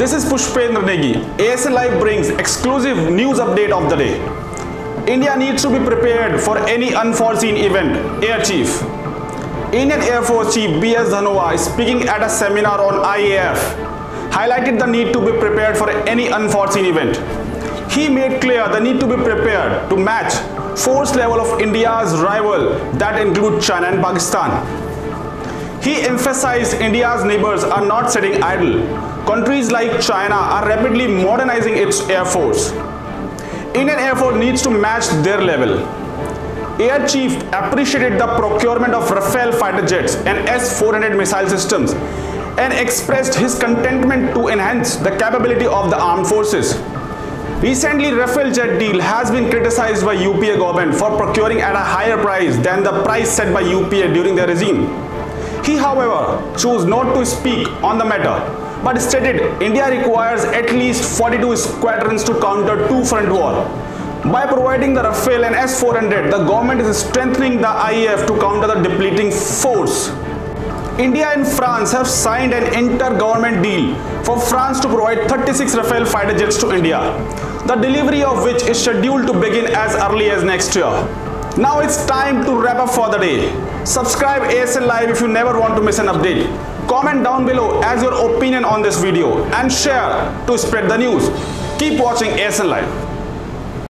This is Pushpendra Negi. ASL Live brings exclusive news update of the day. India needs to be prepared for any unforeseen event. Air Chief. Indian Air Force Chief B.S. Dhanoa is speaking at a seminar on IAF, highlighted the need to be prepared for any unforeseen event. He made clear the need to be prepared to match force level of India's rival that include China and Pakistan. He emphasized India's neighbors are not sitting idle. Countries like China are rapidly modernizing its air force. Indian Air Force needs to match their level. Air Chief appreciated the procurement of Rafale fighter jets and S-400 missile systems and expressed his contentment to enhance the capability of the armed forces. Recently, Rafale jet deal has been criticized by UPA government for procuring at a higher price than the price set by UPA during their regime. He, however, chose not to speak on the matter, but stated India requires at least 42 squadrons to counter two-front war. By providing the Rafale and S-400, the government is strengthening the IAF to counter the depleting force. India and France have signed an inter-government deal for France to provide 36 Rafale fighter jets to India, the delivery of which is scheduled to begin as early as next year. Now it's time to wrap up for the day. Subscribe ASL Live if you never want to miss an update. Comment down below as your opinion on this video and share to spread the news. Keep watching ASL Live.